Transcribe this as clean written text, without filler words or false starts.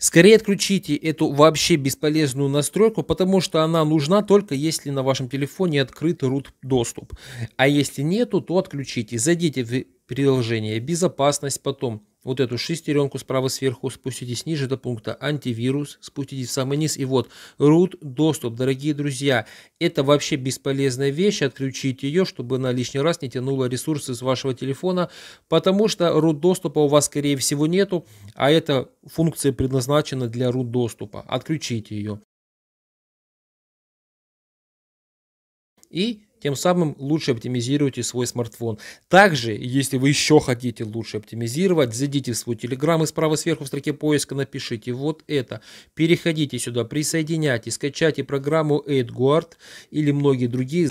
Скорее отключите эту вообще бесполезную настройку, потому что она нужна только если на вашем телефоне открыт root-доступ. А если нету, то отключите. Зайдите в приложение «Безопасность», потом вот эту шестеренку справа сверху спуститесь ниже до пункта «Антивирус», спуститесь в самый низ и вот «Root-доступ». Дорогие друзья, это вообще бесполезная вещь, отключите ее, чтобы она лишний раз не тянула ресурсы с вашего телефона, потому что root-доступа у вас скорее всего нету, а эта функция предназначена для root-доступа. Отключите ее. И тем самым лучше оптимизируйте свой смартфон. Также, если вы еще хотите лучше оптимизировать, зайдите в свой Телеграм и справа сверху в строке поиска напишите вот это. Переходите сюда, присоединяйте, скачайте программу AdGuard или многие другие.